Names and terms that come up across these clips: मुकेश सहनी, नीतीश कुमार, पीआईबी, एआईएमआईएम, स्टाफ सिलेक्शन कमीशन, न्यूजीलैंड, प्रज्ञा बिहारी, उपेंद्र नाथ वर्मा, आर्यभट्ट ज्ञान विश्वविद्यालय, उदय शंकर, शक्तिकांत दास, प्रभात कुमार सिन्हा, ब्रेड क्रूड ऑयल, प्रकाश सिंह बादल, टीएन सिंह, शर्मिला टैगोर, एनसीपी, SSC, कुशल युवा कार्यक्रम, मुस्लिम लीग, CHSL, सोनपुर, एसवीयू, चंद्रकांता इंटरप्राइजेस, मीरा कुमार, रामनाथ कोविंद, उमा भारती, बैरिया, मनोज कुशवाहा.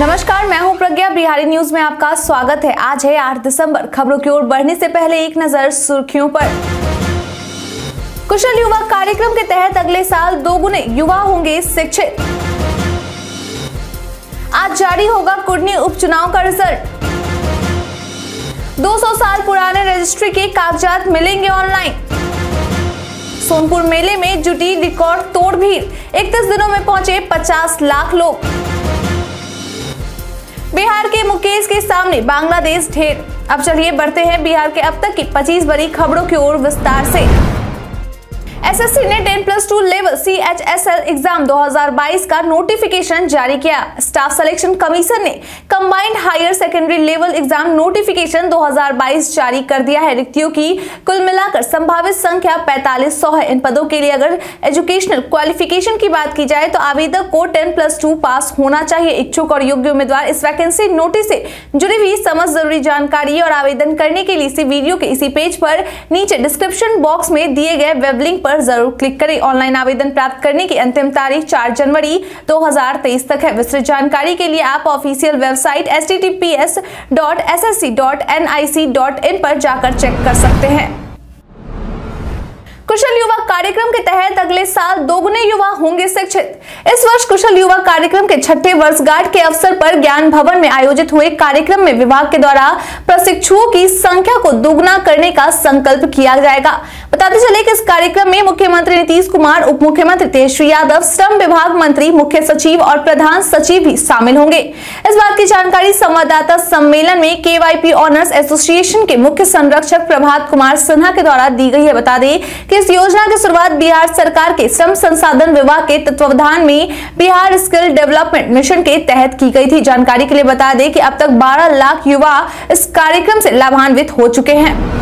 नमस्कार, मैं हूं प्रज्ञा। बिहारी न्यूज में आपका स्वागत है। आज है 8 दिसंबर। खबरों की ओर बढ़ने से पहले एक नजर सुर्खियों पर। कुशल युवा कार्यक्रम के तहत अगले साल 2 गुने युवा होंगे शिक्षित। आज जारी होगा कुढ़नी उपचुनाव का रिजल्ट। 200 साल पुराने रजिस्ट्री के कागजात मिलेंगे ऑनलाइन। सोनपुर मेले में जुटी रिकॉर्ड तोड़ भीड़, 31 दिनों में पहुंचे 50 लाख लोग। बिहार के मुकेश के सामने बांग्लादेश ढेर। अब चलिए बढ़ते हैं बिहार के अब तक की 25 बड़ी खबरों की ओर विस्तार से। एसएससी ने 10+2 लेवल CHSL एग्जाम 2022 का नोटिफिकेशन जारी किया। स्टाफ सिलेक्शन कमीशन ने combined higher secondary level exam notification 2022 जारी कर दिया है। रिक्तियों की कुल मिलाकर संभावित संख्या 4500 है। इन पदों के लिए अगर एजुकेशनल क्वालिफिकेशन की बात की जाए तो आवेदक को 10+2 पास होना चाहिए। इच्छुक और योग्य उम्मीदवार इस वैकेंसी नोटिस से जुड़ी हुई समस्त जरूरी जानकारी और आवेदन करने के लिए इसी वीडियो के इसी पेज पर नीचे डिस्क्रिप्शन बॉक्स में दिए गए वेब लिंक पर जरूर क्लिक करें। ऑनलाइन आवेदन प्राप्त करने की अंतिम तारीख 4 जनवरी 2023 तक है। विस्तृत जानकारी के लिए आप ऑफिशियल वेबसाइट https://ssc.nic.in पर जाकर चेक कर सकते हैं। कुशल युवा कार्यक्रम के तहत अगले साल 2 गुने युवा होंगे शिक्षित। इस वर्ष कुशल युवा कार्यक्रम के 6ठे वर्षगांठ के अवसर पर ज्ञान भवन में आयोजित हुए कार्यक्रम में विभाग के द्वारा प्रशिक्षुओं की संख्या को दोगुना करने का संकल्प किया जाएगा। बताते चले कि इस कार्यक्रम में मुख्यमंत्री नीतीश कुमार, उप मुख्यमंत्री तेजस्वी यादव, श्रम विभाग मंत्री, मुख्य सचिव और प्रधान सचिव भी शामिल होंगे। इस बात की जानकारी संवाददाता सम्मेलन में KYP ऑनर्स एसोसिएशन के मुख्य संरक्षक प्रभात कुमार सिन्हा के द्वारा दी गई है। बता दें कि इस योजना की शुरुआत बिहार सरकार के श्रम संसाधन विभाग के तत्वावधान में बिहार स्किल डेवलपमेंट मिशन के तहत की गई थी। जानकारी के लिए बता दें कि अब तक 12 लाख युवा इस कार्यक्रम से लाभान्वित हो चुके हैं।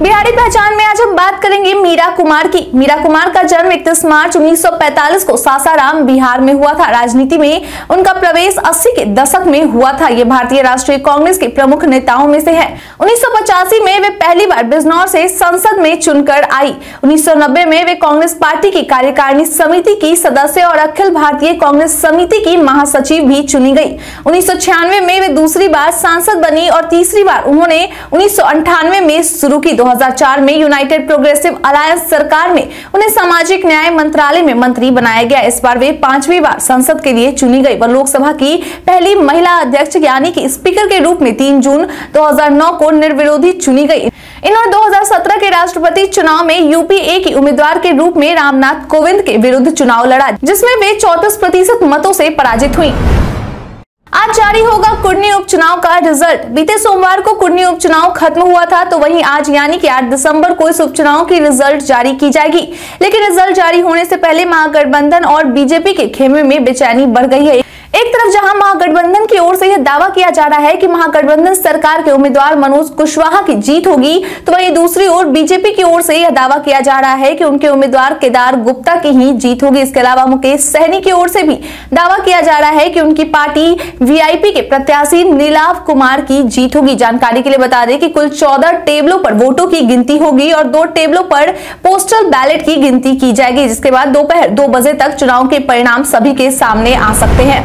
बिहारी पहचान में आज हम बात करेंगे मीरा कुमार की। मीरा कुमार का जन्म 31 मार्च 1945 को सासाराम बिहार में हुआ था। राजनीति में उनका प्रवेश 80 के दशक में हुआ था। ये भारतीय राष्ट्रीय कांग्रेस के प्रमुख नेताओं में से है। 1985 में वे पहली बार बिजनौर से संसद में चुनकर आई। 1990 में वे कांग्रेस पार्टी की कार्यकारिणी समिति की सदस्य और अखिल भारतीय कांग्रेस समिति की महासचिव भी चुनी गई। 1996 में वे दूसरी बार सांसद बनी और तीसरी बार उन्होंने 1998 में शुरू की। 2004 में यूनाइटेड प्रोग्रेसिव अलायंस सरकार में उन्हें सामाजिक न्याय मंत्रालय में मंत्री बनाया गया। इस बार वे 5वीं बार संसद के लिए चुनी गई। वह लोकसभा की पहली महिला अध्यक्ष यानी कि स्पीकर के रूप में 3 जून 2009 को निर्विरोधी चुनी गई। इन्होंने 2017 के राष्ट्रपति चुनाव में यूपीए की उम्मीदवार के रूप में रामनाथ कोविंद के विरुद्ध चुनाव लड़ा, जिसमें वे 34% मतों से पराजित हुई। आज जारी होगा कुढ़नी उपचुनाव का रिजल्ट। बीते सोमवार को कुढ़नी उपचुनाव खत्म हुआ था, तो वहीं आज यानी कि 8 दिसंबर को इस उपचुनाव की रिजल्ट जारी की जाएगी। लेकिन रिजल्ट जारी होने से पहले महागठबंधन और बीजेपी के खेमे में बेचैनी बढ़ गई है। एक तरफ जहां महागठबंधन की ओर से यह दावा किया जा रहा है कि महागठबंधन सरकार के उम्मीदवार मनोज कुशवाहा की जीत होगी, तो वहीं दूसरी ओर बीजेपी की ओर से यह दावा किया जा रहा है कि उनके उम्मीदवार केदार गुप्ता की ही जीत होगी। इसके अलावा मुकेश सहनी की ओर से भी दावा किया जा रहा है कि उनकी पार्टी VIP के प्रत्याशी नीलाव कुमार की जीत होगी। जानकारी के लिए बता दें कि कुल 14 टेबलों पर वोटों की गिनती होगी और 2 टेबलों पर पोस्टल बैलेट की गिनती की जाएगी, जिसके बाद दोपहर 2 बजे तक चुनाव के परिणाम सभी के सामने आ सकते हैं।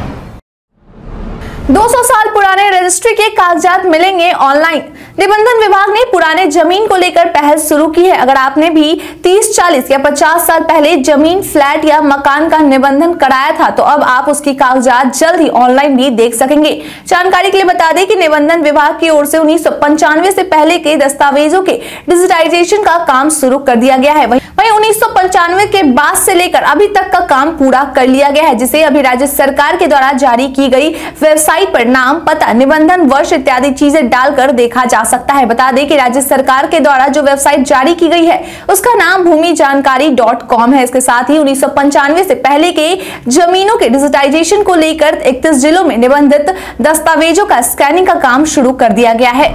200 साल पुराने रजिस्ट्री के कागजात मिलेंगे ऑनलाइन। निबंधन विभाग ने पुराने जमीन को लेकर पहल शुरू की है। अगर आपने भी 30, 40 या 50 साल पहले जमीन, फ्लैट या मकान का निबंधन कराया था, तो अब आप उसकी कागजात जल्द ही ऑनलाइन भी देख सकेंगे। जानकारी के लिए बता दें कि निबंधन विभाग की ओर से 1995 से पहले के दस्तावेजों के डिजिटाइजेशन का काम शुरू कर दिया गया है। वहीं 1995 के बाद से लेकर अभी तक का काम पूरा कर लिया गया है, जिसे अभी राज्य सरकार के द्वारा जारी की गई वेबसाइट पर नाम, पता, निबंधन वर्ष इत्यादि चीजें डालकर देखा जा सकता है। बता दें कि राज्य सरकार के द्वारा जो वेबसाइट जारी की गई है उसका नाम भूमि जानकारी .com है। इसके साथ ही 1995 से पहले के जमीनों के डिजिटाइजेशन को लेकर 31 जिलों में निबंधित दस्तावेजों का स्कैनिंग का काम शुरू कर दिया गया है।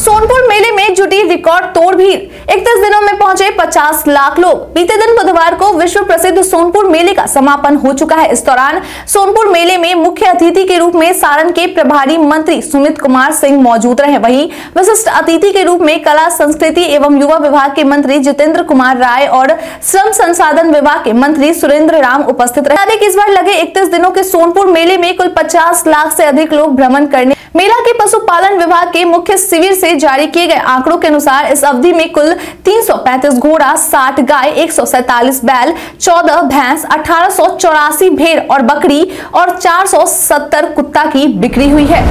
सोनपुर मेले में जुटी रिकॉर्ड तोड़ भीड़, 31 दिनों में पहुंचे 50 लाख लोग। बीते दिन बुधवार को विश्व प्रसिद्ध सोनपुर मेले का समापन हो चुका है। इस दौरान सोनपुर मेले में मुख्य अतिथि के रूप में सारण के प्रभारी मंत्री सुमित कुमार सिंह मौजूद रहे। वहीं विशिष्ट अतिथि के रूप में कला संस्कृति एवं युवा विभाग के मंत्री जितेंद्र कुमार राय और श्रम संसाधन विभाग के मंत्री सुरेंद्र राम उपस्थित रहे। इस बार लगे 31 दिनों के सोनपुर मेले में कुल 50 लाख से अधिक लोग भ्रमण करने। मेला के पशुपालन विभाग के मुख्य शिविर से जारी किए गए आंकड़ों के अनुसार इस अवधि में कुल 335 घोड़ा, 60 गाय, 147 बैल, 14 भैंस, 1884 भेड़ और बकरी और 470 कुत्ता की बिक्री हुई है।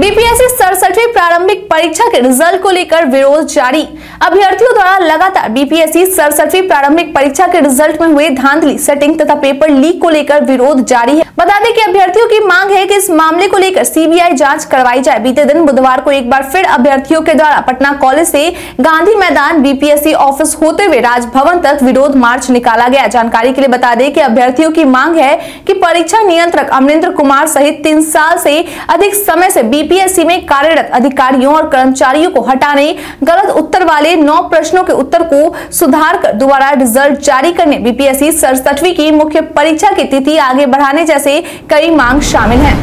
बीपीएससी 67वीं प्रारंभिक परीक्षा के रिजल्ट को लेकर विरोध जारी। अभ्यर्थियों द्वारा लगातार बीपीएससी 67वीं प्रारंभिक परीक्षा के रिजल्ट में हुए धांधली, सेटिंग तथा पेपर लीक को लेकर विरोध जारी है। बता दें कि अभ्यर्थियों की मांग है कि इस मामले को लेकर सीबीआई जांच करवाई जाए। बीते दिन बुधवार को एक बार फिर अभ्यर्थियों के द्वारा पटना कॉलेज से गांधी मैदान बीपीएससी ऑफिस होते हुए राजभवन तक विरोध मार्च निकाला गया। जानकारी के लिए बता दें कि अभ्यर्थियों की मांग है कि परीक्षा नियंत्रक अमरेंद्र कुमार सहित 3 साल से अधिक समय से बीपीएससी में कार्यरत अधिकारियों और कर्मचारियों को हटाने, गलत उत्तर वाले 9 प्रश्नों के उत्तर को सुधार कर दोबारा रिजल्ट जारी करने, बीपीएससी 67वीं की मुख्य परीक्षा की तिथि आगे बढ़ाने जैसे कई मांग शामिल हैं।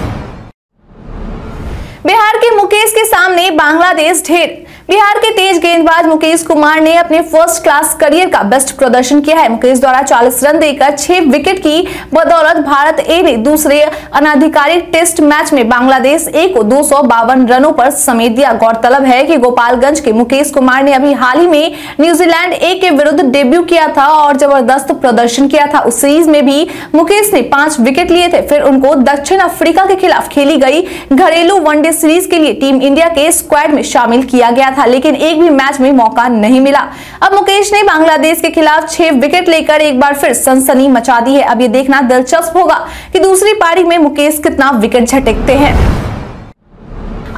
बिहार के मुकेश के सामने बांग्लादेश ढेर। बिहार के तेज गेंदबाज मुकेश कुमार ने अपने फर्स्ट क्लास करियर का बेस्ट प्रदर्शन किया है। मुकेश द्वारा 40 रन देकर 6 विकेट की बदौलत भारत ए ने दूसरे अनाधिकारिक टेस्ट मैच में बांग्लादेश ए को 252 रनों पर समेट दिया। गौरतलब है कि गोपालगंज के मुकेश कुमार ने अभी हाल ही में न्यूजीलैंड ए के विरुद्ध डेब्यू किया था और जबरदस्त प्रदर्शन किया था। उस सीरीज में भी मुकेश ने 5 विकेट लिए थे। फिर उनको दक्षिण अफ्रीका के खिलाफ खेली गई घरेलू वनडे सीरीज के लिए टीम इंडिया के स्क्वाड में शामिल किया गया था, लेकिन एक भी मैच में मौका नहीं मिला। अब मुकेश ने बांग्लादेश के खिलाफ 6 विकेट लेकर एक बार फिर सनसनी मचा दी है। अब ये देखना दिलचस्प होगा कि दूसरी पारी में मुकेश कितना विकेट झटकते हैं।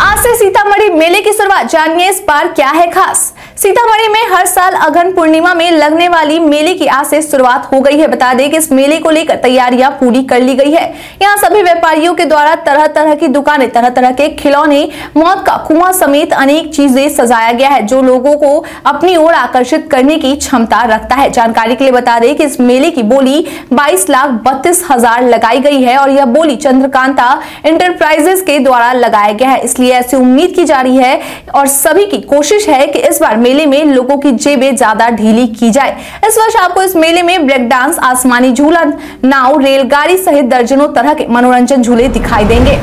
आज से सीतामढ़ी मेले की शुरुआत, जानिए इस बार क्या है खास। सीतामढ़ी में हर साल अगहन पूर्णिमा में लगने वाली मेले की आज से शुरुआत हो गई है। बता दें कि इस मेले को लेकर तैयारियां पूरी कर ली गई है। यहां सभी व्यापारियों के द्वारा तरह तरह की दुकानें, तरह तरह के खिलौने, मौत का कुआं समेत अनेक चीजें सजाया गया है, जो लोगों को अपनी ओर आकर्षित करने की क्षमता रखता है। जानकारी के लिए बता दें कि इस मेले की बोली 22,32,000 लगाई गई है और यह बोली चंद्रकांता इंटरप्राइजेस के द्वारा लगाया गया है। इसलिए ऐसी उम्मीद की जा रही है और सभी की कोशिश है कि इस बार मेले में लोगों की जेबें ज्यादा ढीली की जाए। इस वर्ष आपको इस मेले में ब्रेक डांस, आसमानी झूला, नाव, रेलगाड़ी सहित दर्जनों तरह के मनोरंजन झूले दिखाई देंगे।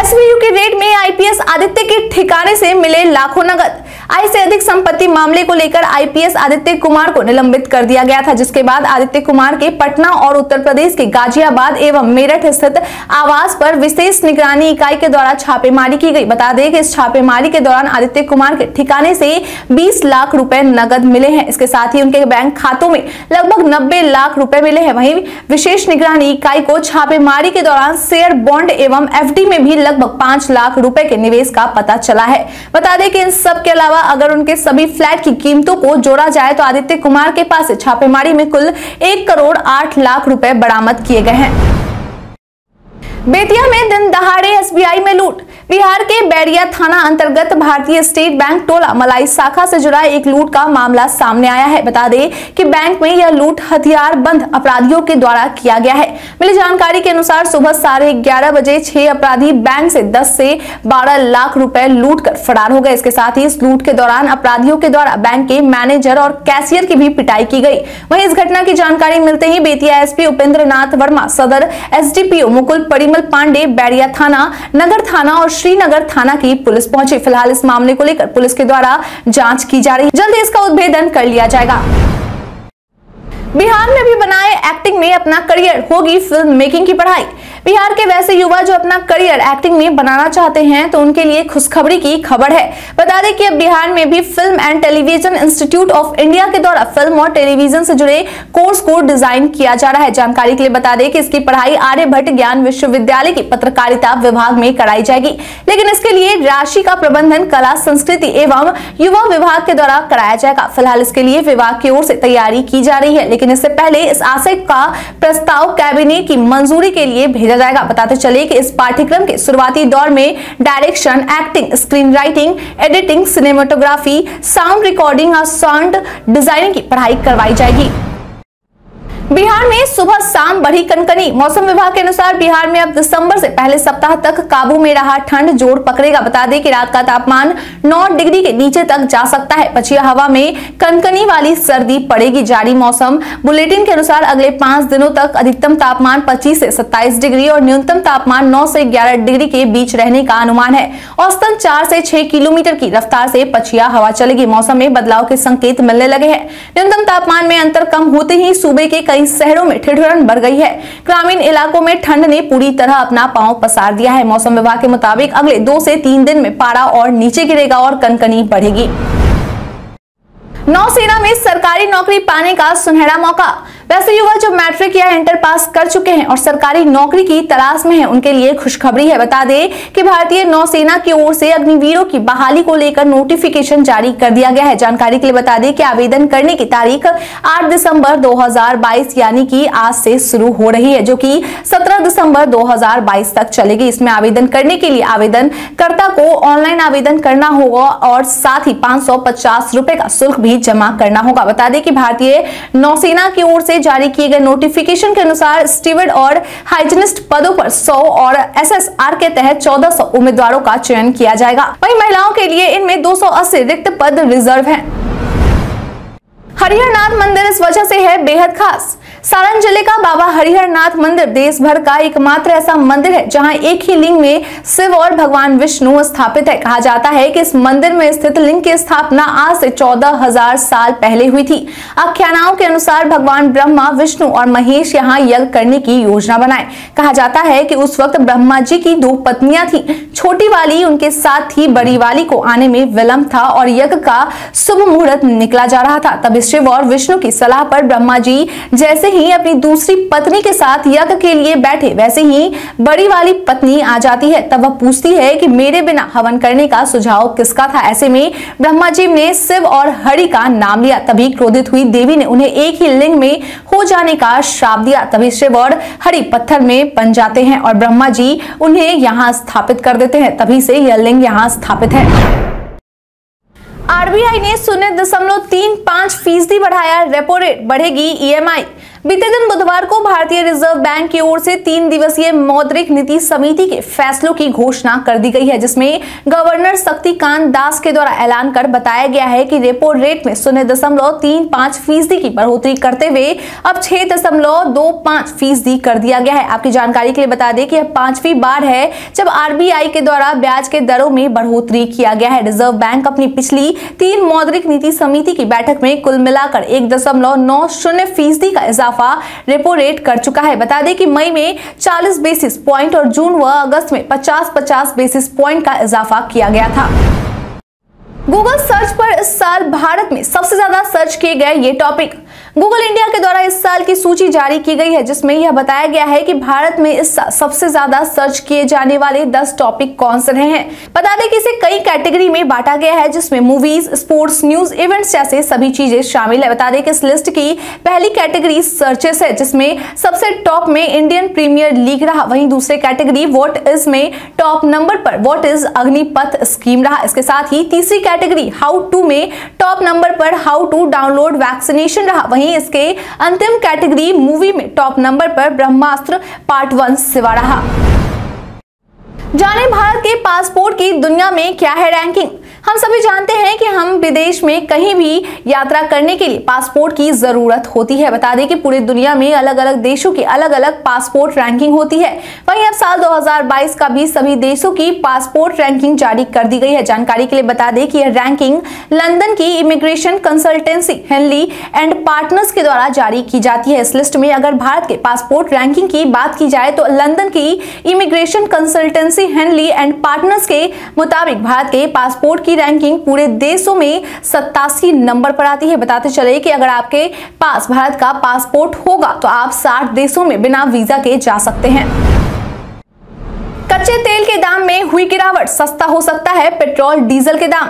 एसवीयू के रेड में आईपीएस आदित्य के ठिकाने से मिले लाखों नगद। आय से अधिक संपत्ति मामले को लेकर आईपीएस आदित्य कुमार को निलंबित कर दिया गया था, जिसके बाद आदित्य कुमार के पटना और उत्तर प्रदेश के गाजियाबाद एवं मेरठ स्थित आवास पर विशेष निगरानी इकाई के द्वारा छापेमारी की गई। बता दें कि इस छापेमारी के दौरान आदित्य कुमार के ठिकाने से 20 लाख रुपए नगद मिले हैं। इसके साथ ही उनके बैंक खातों में लगभग 90 लाख रुपए मिले हैं। वहीं विशेष निगरानी इकाई को छापेमारी के दौरान शेयर, बॉन्ड एवं एफडी में भी लगभग 5 लाख रुपए के निवेश का पता चला है। बता दें कि इन सब के अलावा अगर उनके सभी फ्लैट की कीमतों को जोड़ा जाए तो आदित्य कुमार के पास छापेमारी में कुल 1 करोड़ 8 लाख रुपए बरामद किए गए हैं। बेतिया में दिन दहाड़े एसबीआई में लूट। बिहार के बैरिया थाना अंतर्गत भारतीय स्टेट बैंक टोला मलाई शाखा से जुड़ा एक लूट का मामला सामने आया है। बता दें कि बैंक में यह लूट हथियारबंद अपराधियों के द्वारा किया गया है। मिली जानकारी के अनुसार सुबह 11:30 बजे 6 अपराधी बैंक से 10 से 12 लाख रुपए लूट कर फरार हो गए। इसके साथ ही इस लूट के दौरान अपराधियों के द्वारा बैंक के मैनेजर और कैशियर की भी पिटाई की गई। वहीं इस घटना की जानकारी मिलते ही बेतिया एसपी उपेंद्र नाथ वर्मा, सदर एसडीपीओ मुकुल परिमल पांडे, बैरिया थाना, नगर थाना और श्रीनगर थाना की पुलिस पहुंची। फिलहाल इस मामले को लेकर पुलिस के द्वारा जांच की जा रही है, जल्द इसका उद्भेदन कर लिया जाएगा। बिहार में भी बनाए एक्टिंग में अपना करियर, होगी फिल्म मेकिंग की पढ़ाई। बिहार के वैसे युवा जो अपना करियर एक्टिंग में बनाना चाहते हैं तो उनके लिए खुशखबरी की खबर है। बता दें कि अब बिहार में भी film and television institute of India के द्वारा फिल्म और टेलीविजन से जुड़े कोर्स को डिजाइन किया जा रहा है। जानकारी के लिए बता दें कि इसकी पढ़ाई आर्यभट्ट ज्ञान विश्वविद्यालय के पत्रकारिता विभाग में कराई जाएगी, लेकिन इसके लिए राशि का प्रबंधन कला संस्कृति एवं युवा विभाग के द्वारा कराया जाएगा। फिलहाल इसके लिए विभाग की ओर से तैयारी की जा रही है, लेकिन देने से पहले इस आशय का प्रस्ताव कैबिनेट की मंजूरी के लिए भेजा जाएगा। बताते चले कि इस पाठ्यक्रम के शुरुआती दौर में direction, acting, screen writing, editing, cinematography, sound recording और साउंड डिजाइनिंग की पढ़ाई करवाई जाएगी। बिहार में सुबह शाम बढ़ी कनकनी। मौसम विभाग के अनुसार बिहार में अब दिसंबर से पहले सप्ताह तक काबू में रहा ठंड जोर पकड़ेगा। बता दें कि रात का तापमान 9 डिग्री के नीचे तक जा सकता है। पछिया हवा में कनकनी वाली सर्दी पड़ेगी। जारी मौसम बुलेटिन के अनुसार अगले 5 दिनों तक अधिकतम तापमान 25 से 27 डिग्री और न्यूनतम तापमान 9 से 11 डिग्री के बीच रहने का अनुमान है। औसतन 4 से 6 किलोमीटर की रफ्तार से पछिया हवा चलेगी। मौसम में बदलाव के संकेत मिलने लगे हैं। न्यूनतम तापमान में अंतर कम होते ही सूबे के शहरों में ठिठुरन बढ़ गई है। ग्रामीण इलाकों में ठंड ने पूरी तरह अपना पांव पसार दिया है। मौसम विभाग के मुताबिक अगले 2 से 3 दिन में पारा और नीचे गिरेगा और कनकनी बढ़ेगी। नौसेना में सरकारी नौकरी पाने का सुनहरा मौका। वैसे युवा जो मैट्रिक या इंटर पास कर चुके हैं और सरकारी नौकरी की तलाश में हैं, उनके लिए खुशखबरी है। बता दें कि भारतीय नौसेना की ओर से अग्निवीरों की बहाली को लेकर नोटिफिकेशन जारी कर दिया गया है। जानकारी के लिए बता दें कि आवेदन करने की तारीख 8 दिसंबर 2022 यानी कि आज से शुरू हो रही है, जो कि 17 दिसंबर 2022 तक चलेगी। इसमें आवेदन करने के लिए आवेदनकर्ता को ऑनलाइन आवेदन करना होगा और साथ ही 550 रुपए का शुल्क भी जमा करना होगा। बता दें कि भारतीय नौसेना की ओर से जारी किए गए नोटिफिकेशन के अनुसार स्टीवर्ड और हाइजीनिस्ट पदों पर 100 और एसएसआर के तहत 1400 उम्मीदवारों का चयन किया जाएगा। वहीं महिलाओं के लिए इनमें 280 रिक्त पद रिजर्व हैं। हरिहरनाथ मंदिर इस वजह से है बेहद खास। सारण जिले का बाबा हरिहरनाथ मंदिर देश भर का एकमात्र ऐसा मंदिर है जहां एक ही लिंग में शिव और भगवान विष्णु स्थापित है। कहा जाता है कि इस मंदिर में स्थित लिंग की स्थापना आज से 14,000 साल पहले हुई थी। आख्यानाओं के अनुसार भगवान ब्रह्मा, विष्णु और महेश यहाँ यज्ञ करने की योजना बनाए। कहा जाता है कि उस वक्त ब्रह्मा जी की 2 पत्नियां थी। छोटी वाली उनके साथ ही बड़ी वाली को आने में विलम्ब था और यज्ञ का शुभ मुहूर्त निकला जा रहा था। तब शिव और विष्णु की सलाह पर ब्रह्मा जी जैसे ही अपनी दूसरी पत्नी के साथ यज्ञ के लिए बैठे, वैसे ही बड़ी वाली पत्नी आ जाती है। तब वह पूछती है कि मेरे बिना हवन करने का सुझाव किसका था। ऐसे में ब्रह्मा जी ने शिव और हरि का नाम लिया। तभी क्रोधित हुई देवी ने उन्हें एक ही लिंग में हो जाने का श्राप दिया। तभी शिव और हरि पत्थर में बन जाते हैं और ब्रह्मा जी उन्हें यहाँ स्थापित कर देते हैं। तभी से यह लिंग यहाँ स्थापित है। आरबीआई ने 0.35% बढ़ाया रेपो रेट, बढ़ेगी ईएमआई। बीते दिन बुधवार को भारतीय रिजर्व बैंक की ओर से 3 दिवसीय मौद्रिक नीति समिति के फैसलों की घोषणा कर दी गई है, जिसमें गवर्नर शक्तिकांत दास के द्वारा ऐलान कर बताया गया है कि रेपो रेट में 0.35% की बढ़ोतरी करते हुए अब 6.25% कर दिया गया है। आपकी जानकारी के लिए बता दें कि यह 5वीं बार है जब आरबीआई के द्वारा ब्याज के दरों में बढ़ोतरी किया गया है। रिजर्व बैंक अपनी पिछली 3 मौद्रिक नीति समिति की बैठक में कुल मिलाकर 1.90% का इजाफा रेपो रेट कर चुका है। बता दें कि मई में 40 बेसिस पॉइंट और जून व अगस्त में 50-50 बेसिस पॉइंट का इजाफा किया गया था। गूगल सर्च पर इस साल भारत में सबसे ज्यादा सर्च किए गए ये टॉपिक गूगल इंडिया के द्वारा इस साल की सूची जारी की गई है, जिसमें यह बताया गया है कि भारत में इस साल सबसे ज्यादा सर्च किए जाने वाले 10 टॉपिक कौन से रहे हैं। बता दें कि इसे कई कैटेगरी में बांटा गया है, जिसमें मूवीज, स्पोर्ट्स, न्यूज, इवेंट्स जैसे सभी चीजें शामिल है। बता दें कि इस लिस्ट की पहली कैटेगरी सर्चेस है, जिसमें सबसे टॉप में इंडियन प्रीमियर लीग रहा। वहीं दूसरे कैटेगरी व्हाट इज में टॉप नंबर पर व्हाट इज अग्निपथ स्कीम रहा। इसके साथ ही तीसरी कैटेगरी हाउ टू में टॉप नंबर पर हाउ टू डाउनलोड वैक्सीनेशन रहा। वहीं इसके अंतिम कैटेगरी मूवी में टॉप नंबर पर ब्रह्मास्त्र पार्ट 1 सिवा रहा। जाने भारत के पासपोर्ट की दुनिया में क्या है रैंकिंग। हम सभी जानते हैं कि हम विदेश में कहीं भी यात्रा करने के लिए पासपोर्ट की जरूरत होती है। बता दें कि पूरी दुनिया में अलग अलग देशों की अलग अलग पासपोर्ट रैंकिंग होती है। वहीं अब साल 2022 का भी सभी देशों की पासपोर्ट रैंकिंग जारी कर दी गई है। जानकारी के लिए बता दें कि यह रैंकिंग लंदन की immigration consultancy Henley and partners के द्वारा जारी की जाती है। इस लिस्ट में अगर भारत के पासपोर्ट रैंकिंग की बात की जाए तो लंदन की immigration consultancy Henley and partners के मुताबिक भारत के पासपोर्ट की रैंकिंग पूरे देशों में 87 नंबर पर आती है। बताते चले कि अगर आपके पास भारत का पासपोर्ट होगा तो आप 60 देशों में बिना वीजा के जा सकते हैं। कच्चे तेल के दाम में हुई गिरावट, सस्ता हो सकता है पेट्रोल डीजल के दाम।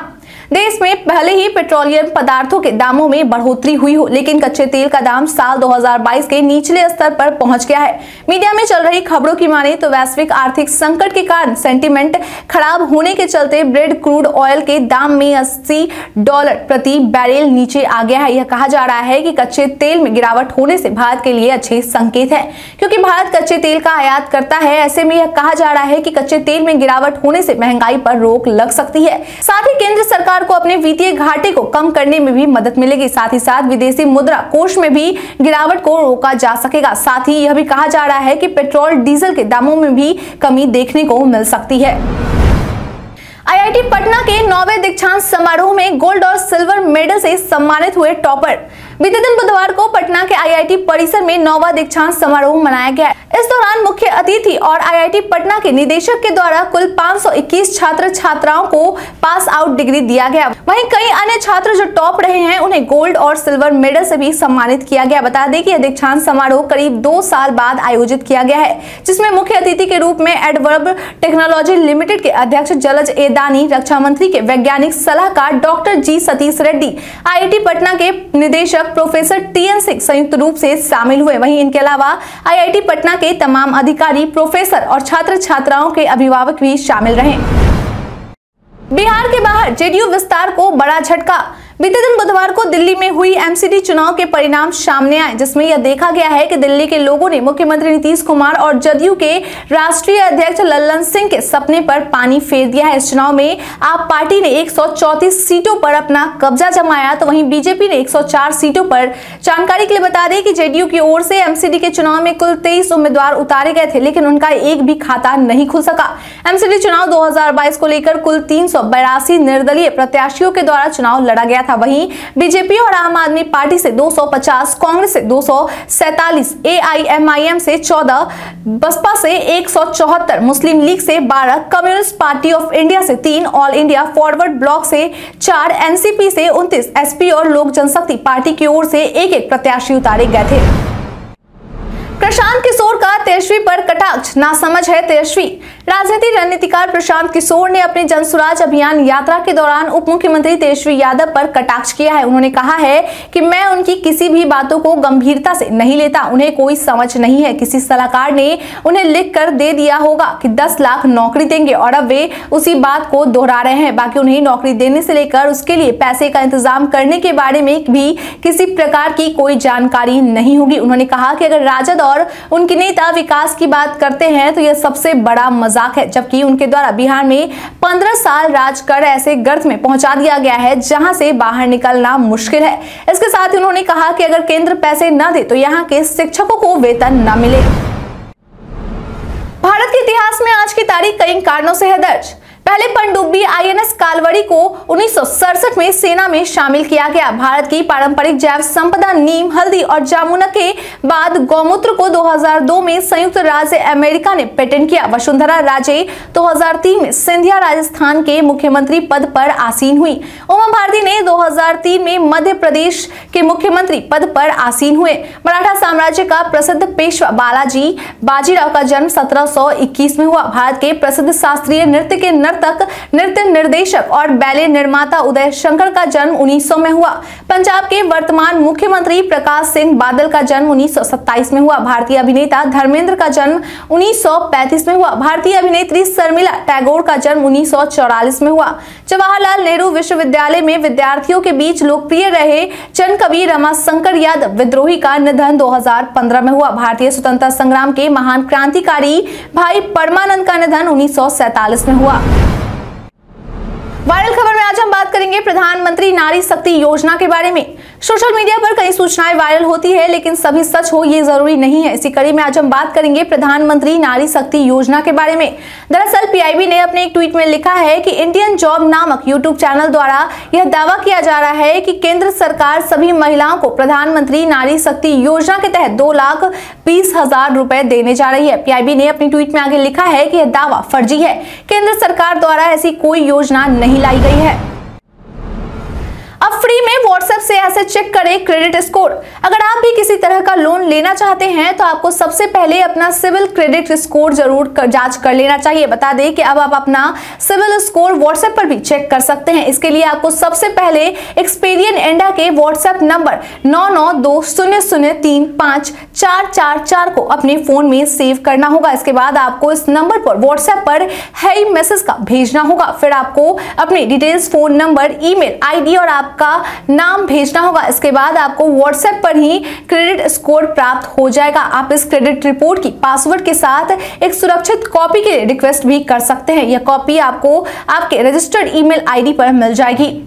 देश में पहले ही पेट्रोलियम पदार्थों के दामों में बढ़ोतरी हुई हो, लेकिन कच्चे तेल का दाम साल 2022 के निचले स्तर पर पहुंच गया है। मीडिया में चल रही खबरों की माने तो वैश्विक आर्थिक संकट के कारण सेंटिमेंट खराब होने के चलते ब्रेड क्रूड ऑयल के दाम में $80 प्रति बैरेल नीचे आ गया है। यह कहा जा रहा है कि कच्चे तेल में गिरावट होने से भारत के लिए अच्छे संकेत है, क्योंकि भारत कच्चे तेल का आयात करता है। ऐसे में यह कहा जा रहा है कि कच्चे तेल में गिरावट होने से महंगाई पर रोक लग सकती है। साथ ही केंद्र सरकार को अपने वित्तीय घाटे को कम करने में भी मदद मिलेगी। साथ ही साथ विदेशी मुद्रा कोष में भी गिरावट को रोका जा सकेगा। साथ ही यह भी कहा जा रहा है कि पेट्रोल डीजल के दामों में भी कमी देखने को मिल सकती है। आईआईटी पटना के 9वें दीक्षांत समारोह में गोल्ड और सिल्वर मेडल से सम्मानित हुए टॉपर। बीते दिन बुधवार को पटना के आईआईटी परिसर में 9वां दीक्षांत समारोह मनाया गया। इस दौरान मुख्य अतिथि और आईआईटी पटना के निदेशक के द्वारा कुल 521 छात्र छात्राओं को पास आउट डिग्री दिया गया। वहीं कई अन्य छात्र जो टॉप रहे हैं उन्हें गोल्ड और सिल्वर मेडल से भी सम्मानित किया गया। बता दें कि यह दीक्षांत समारोह करीब 2 साल बाद आयोजित किया गया है, जिसमें मुख्य अतिथि के रूप में एडवर्ब टेक्नोलॉजी लिमिटेड के अध्यक्ष जलज ए दानी, रक्षा मंत्री के वैज्ञानिक सलाहकार doctor G Satish Reddy, IIT Patna के निदेशक प्रोफेसर टीएन सिंह संयुक्त रूप से शामिल हुए। वहीं इनके अलावा आईआईटी पटना के तमाम अधिकारी, प्रोफेसर और छात्र छात्राओं के अभिभावक भी शामिल रहे। बिहार के बाहर जेडीयू विस्तार को बड़ा झटका। बीते दिन बुधवार को दिल्ली में हुई एमसीडी चुनाव के परिणाम सामने आए, जिसमें यह देखा गया है कि दिल्ली के लोगों ने मुख्यमंत्री नीतीश कुमार और जदयू के राष्ट्रीय अध्यक्ष ललन सिंह के सपने पर पानी फेर दिया है। इस चुनाव में आप पार्टी ने 134 सीटों पर अपना कब्जा जमाया, तो वहीं बीजेपी ने 104 सीटों पर। जानकारी के लिए बता दें कि जेडीयू की ओर से एमसीडी के चुनाव में कुल 23 उम्मीदवार उतारे गए थे, लेकिन उनका एक भी खाता नहीं खुल सका। एमसीडी चुनाव 2022 को लेकर कुल 382 निर्दलीय प्रत्याशियों के द्वारा चुनाव लड़ा गया था। वहीं बीजेपी और आम आदमी पार्टी से 250, कांग्रेस से 247, एआईएमआईएम से 14, बसपा से 174, मुस्लिम लीग से 12, कम्युनिस्ट पार्टी ऑफ इंडिया से 3, ऑल इंडिया फॉरवर्ड ब्लॉक से 4, एनसीपी से 29, एसपी और लोक जनशक्ति पार्टी की ओर से 1-1 प्रत्याशी उतारे गए थे। प्रशांत किशोर का तेजस्वी पर कटाक्ष, नासमझ है तेजस्वी। राजनीति रणनीतिकार प्रशांत किशोर ने अपने जनसुराज अभियान यात्रा के दौरान उप मुख्यमंत्री तेजस्वी यादव पर कटाक्ष किया है। उन्होंने कहा है कि मैं उनकी किसी भी बातों को गंभीरता से नहीं लेता, उन्हें कोई समझ नहीं है। किसी सलाहकार ने उन्हें लिख कर दे दिया होगा कि 10 लाख नौकरी देंगे और अब वे उसी बात को दोहरा रहे हैं। बाकी उन्हें नौकरी देने से लेकर उसके लिए पैसे का इंतजाम करने के बारे में भी किसी प्रकार की कोई जानकारी नहीं होगी। उन्होंने कहा कि अगर राजद और उनके नेता विकास की बात करते हैं तो यह सबसे बड़ा मजाक है, जबकि उनके द्वारा बिहार में 15 साल राज कर ऐसे गर्त में पहुंचा दिया गया है जहां से बाहर निकलना मुश्किल है। इसके साथ ही उन्होंने कहा कि अगर केंद्र पैसे न दे तो यहां के शिक्षकों को वेतन न मिले। भारत के इतिहास में आज की तारीख कई कारणों से है दर्ज। पहले पनडुब्बी आईएनएस कालवरी को 1967 में सेना में शामिल किया गया। भारत की पारंपरिक जैव संपदा नीम, हल्दी और जामुन के बाद गौमूत्र को 2002 में संयुक्त राज्य अमेरिका ने पेटेंट किया। वसुंधरा राजे 2003 में सिंधिया राजस्थान के मुख्यमंत्री पद पर आसीन हुई। उमा भारती ने 2003 में मध्य प्रदेश के मुख्यमंत्री पद पर आसीन हुए। मराठा साम्राज्य का प्रसिद्ध पेशवा बालाजी बाजीराव का जन्म 1721 में हुआ। भारत के प्रसिद्ध शास्त्रीय नृत्य के नृत्य निर्देशक और बैले निर्माता उदय शंकर का जन्म 1900 में हुआ। पंजाब के वर्तमान मुख्यमंत्री प्रकाश सिंह बादल का जन्म 1927 में हुआ। भारतीय अभिनेता धर्मेंद्र का जन्म 1935 में हुआ। भारतीय अभिनेत्री शर्मिला टैगोर का जन्म 1944 में हुआ। जवाहरलाल नेहरू विश्वविद्यालय में विद्यार्थियों के बीच लोकप्रिय रहे चंद कवि रमाशंकर यादव विद्रोही का निधन 2015 में हुआ। भारतीय स्वतंत्रता संग्राम के महान क्रांतिकारी भाई परमानंद का निधन 1947 में हुआ। वायरल खबर में आज हम बात करेंगे प्रधानमंत्री नारी शक्ति योजना के बारे में। सोशल मीडिया पर कई सूचनाएं वायरल होती है, लेकिन सभी सच हो ये जरूरी नहीं है। इसी कड़ी में आज हम बात करेंगे प्रधानमंत्री नारी शक्ति योजना के बारे में। दरअसल पीआईबी ने अपने एक ट्वीट में लिखा है कि इंडियन जॉब नामक यूट्यूब चैनल द्वारा यह दावा किया जा रहा है कि केंद्र सरकार सभी महिलाओं को प्रधानमंत्री नारी शक्ति योजना के तहत 2,20,000 रुपए देने जा रही है। पीआईबी ने अपने ट्वीट में आगे लिखा है कि यह दावा फर्जी है, केंद्र सरकार द्वारा ऐसी कोई योजना नहीं लाई गई है। अब आप फ्री में व्हाट्सएप से ऐसे चेक करें क्रेडिट स्कोर। अगर आप भी किसी तरह का लोन लेना चाहते हैं तो आपको सबसे पहले अपना सिविल क्रेडिट स्कोर जरूर जांच कर लेना चाहिए। बता दें कि अब आप अपना सिविल स्कोर व्हाट्सएप पर भी चेक कर सकते हैं। इसके लिए आपको सबसे पहले एक्सपेरियन एंडा के व्हाट्सएप नंबर 9920035444 को अपने फोन में सेव करना होगा। इसके बाद आपको इस नंबर पर व्हाट्सएप पर हेई मैसेज का भेजना होगा। फिर आपको अपने details, phone number, email ID और आपका नाम भेजना होगा। इसके बाद आपको व्हाट्सएप पर ही क्रेडिट स्कोर प्राप्त हो जाएगा। आप इस क्रेडिट रिपोर्ट की पासवर्ड के साथ एक सुरक्षित कॉपी की रिक्वेस्ट भी कर सकते हैं। यह कॉपी आपको आपके रजिस्टर्ड ईमेल आईडी पर मिल जाएगी।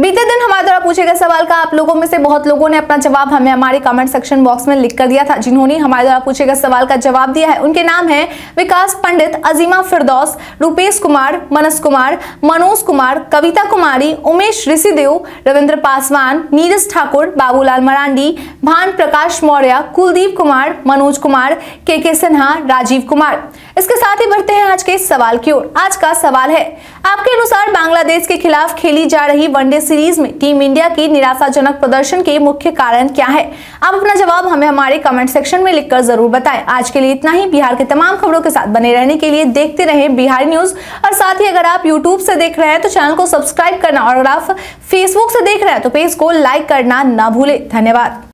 बीते दिन हमारे द्वारा पूछे गए सवाल का आप लोगों में से बहुत लोगों ने अपना जवाब हमें हमारे कमेंट सेक्शन बॉक्स में लिख कर दिया था। जिन्होंने हमारे द्वारा पूछे गए सवाल का जवाब दिया है उनके नाम है विकास पंडित, अजीमा फिरदौस, रूपेश कुमार, मनस कुमार, मनोज कुमार, कविता कुमारी, उमेश ऋषिदेव, रविंद्र पासवान, नीरज ठाकुर, बाबूलाल मरांडी, भान प्रकाश मौर्य, कुलदीप कुमार, मनोज कुमार, के सिन्हा, राजीव कुमार। इसके साथ ही बढ़ते हैं आज के सवाल की ओर। आज का सवाल है, आपके अनुसार बांग्लादेश के खिलाफ खेली जा रही वनडे सीरीज में टीम इंडिया की निराशाजनक प्रदर्शन के मुख्य कारण क्या है? आप अपना जवाब हमें हमारे कमेंट सेक्शन में लिखकर जरूर बताएं। आज के लिए इतना ही। बिहार के तमाम खबरों के साथ बने रहने के लिए देखते रहें बिहारी न्यूज। और साथ ही अगर आप यूट्यूब से देख रहे हैं तो चैनल को सब्सक्राइब करना, और अगर आप फेसबुक से देख रहे हैं तो पेज को लाइक करना ना भूले। धन्यवाद।